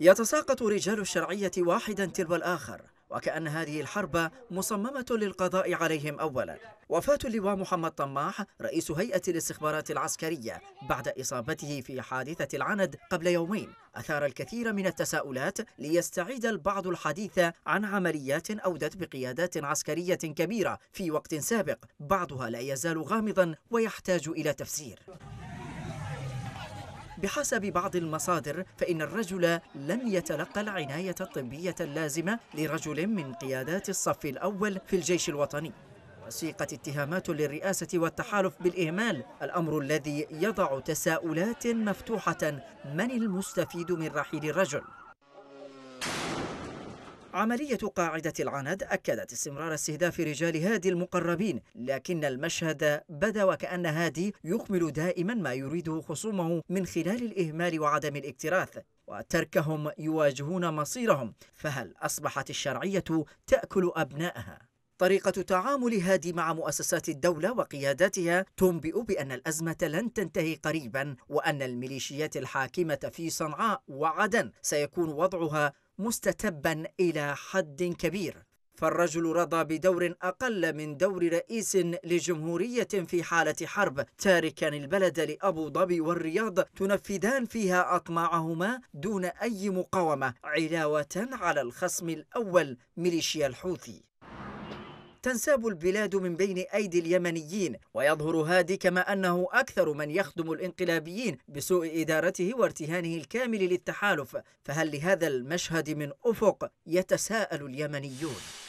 يتساقط رجال الشرعية واحدا تلو الآخر، وكأن هذه الحرب مصممة للقضاء عليهم أولا. وفاة اللواء محمد طماح رئيس هيئة الاستخبارات العسكرية بعد إصابته في حادثة العند قبل يومين أثار الكثير من التساؤلات، ليستعيد البعض الحديث عن عمليات أودت بقيادات عسكرية كبيرة في وقت سابق، بعضها لا يزال غامضا ويحتاج إلى تفسير. بحسب بعض المصادر فإن الرجل لم يتلقى العناية الطبية اللازمة لرجل من قيادات الصف الأول في الجيش الوطني. وسيقت اتهامات للرئاسة والتحالف بالإهمال، الأمر الذي يضع تساؤلات مفتوحة: من المستفيد من رحيل الرجل؟ عملية قاعدة العند أكدت استمرار استهداف رجال هادي المقربين، لكن المشهد بدا وكأن هادي يخمل دائما ما يريده خصومه من خلال الإهمال وعدم الاكتراث وتركهم يواجهون مصيرهم. فهل أصبحت الشرعية تأكل أبنائها؟ طريقة تعامل هادي مع مؤسسات الدولة وقياداتها تنبئ بأن الأزمة لن تنتهي قريبا، وأن الميليشيات الحاكمة في صنعاء وعدن سيكون وضعها مستتبا إلى حد كبير. فالرجل رضى بدور أقل من دور رئيس لجمهورية في حالة حرب، تاركا البلد لأبو ظبي والرياض تنفذان فيها أطماعهما دون أي مقاومة، علاوة على الخصم الأول ميليشيا الحوثي. تنساب البلاد من بين أيدي اليمنيين، ويظهر هادي كما أنه أكثر من يخدم الانقلابيين بسوء إدارته وارتهانه الكامل للتحالف. فهل لهذا المشهد من أفق؟ يتساءل اليمنيون.